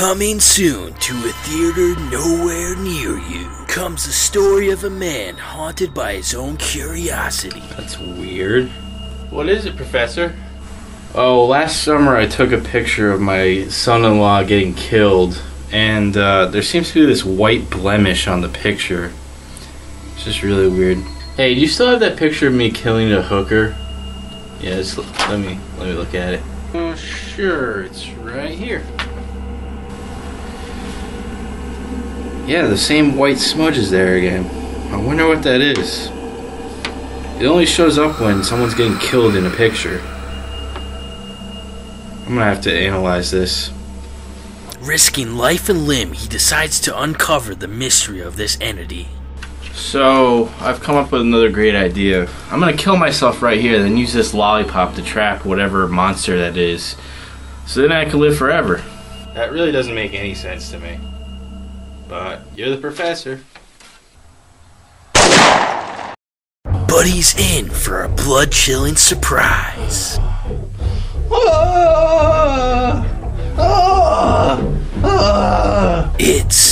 Coming soon to a theater nowhere near you comes the story of a man haunted by his own curiosity. That's weird. What is it, Professor? Oh, last summer I took a picture of my son-in-law getting killed, and there seems to be this white blemish on the picture. It's just really weird. Hey, do you still have that picture of me killing a hooker? Yeah, just let me look at it. Oh, sure, it's right here. Yeah, the same white smudge is there again. I wonder what that is. It only shows up when someone's getting killed in a picture. I'm gonna have to analyze this. Risking life and limb, he decides to uncover the mystery of this entity. So, I've come up with another great idea. I'm gonna kill myself right here, then use this lollipop to trap whatever monster that is. So then I can live forever. That really doesn't make any sense to me. But you're the professor. But he's in for a blood-chilling surprise. It's